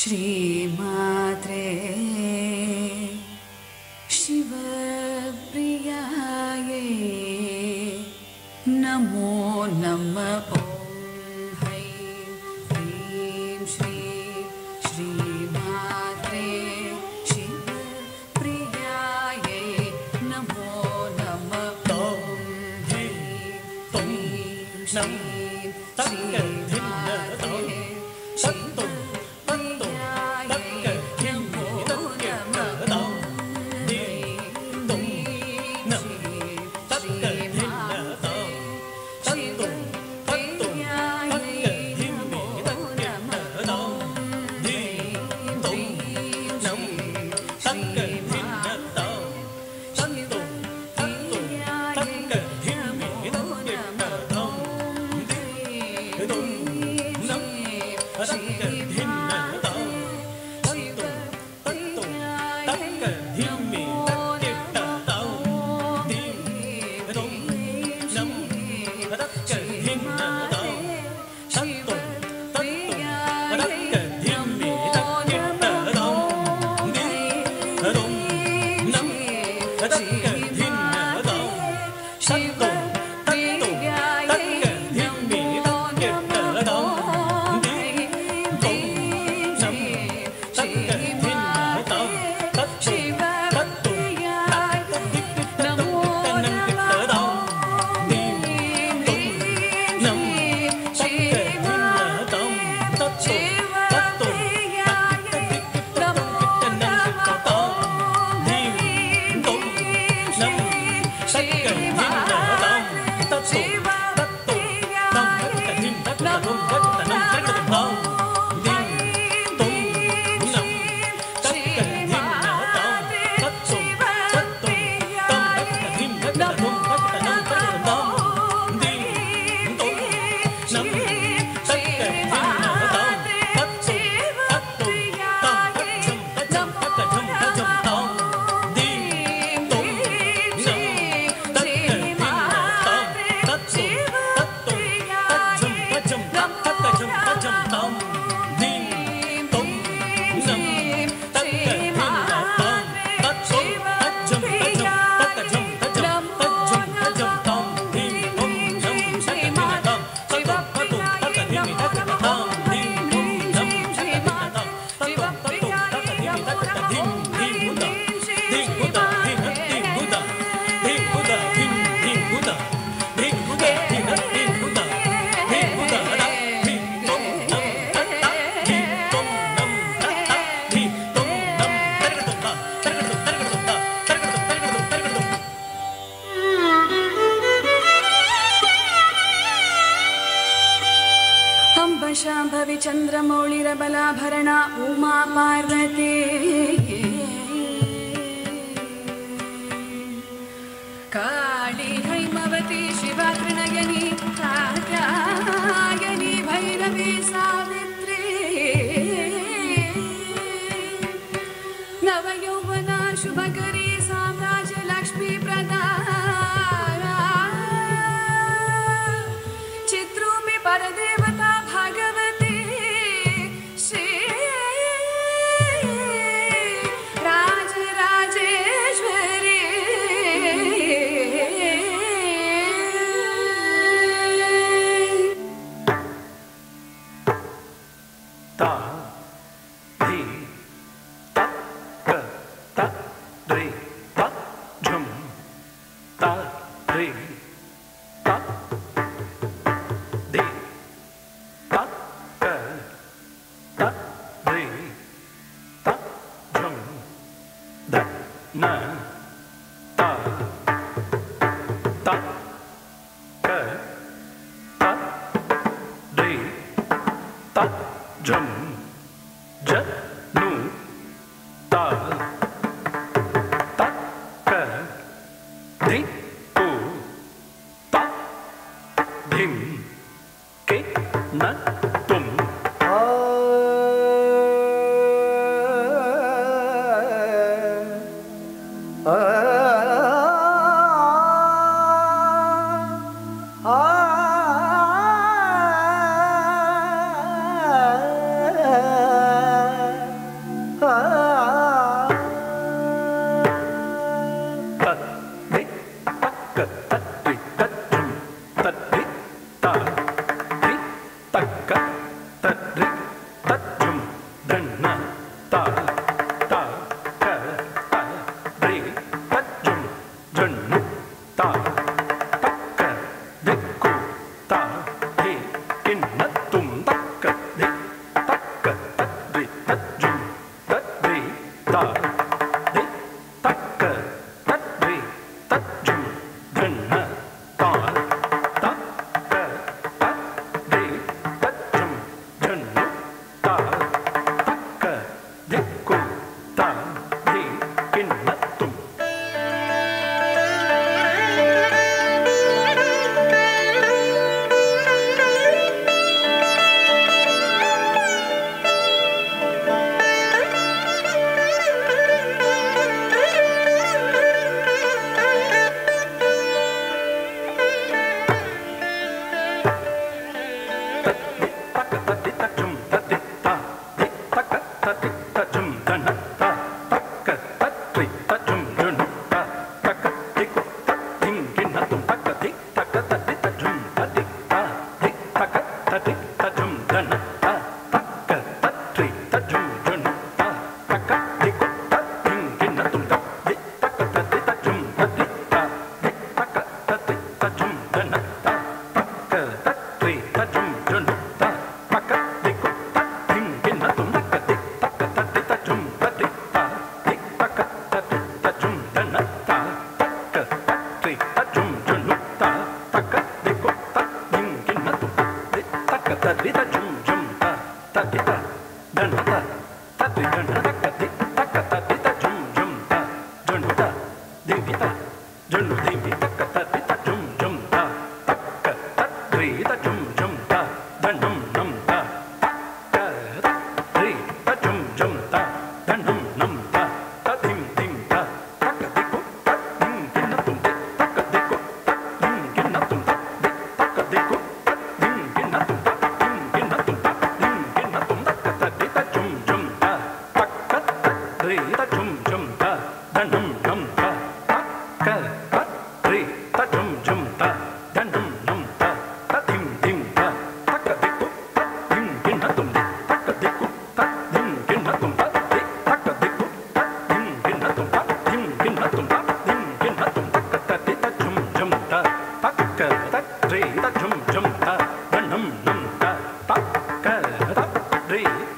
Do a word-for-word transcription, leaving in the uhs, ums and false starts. श्रीमात्रे शिव प्रियाये नमो नमः। Three.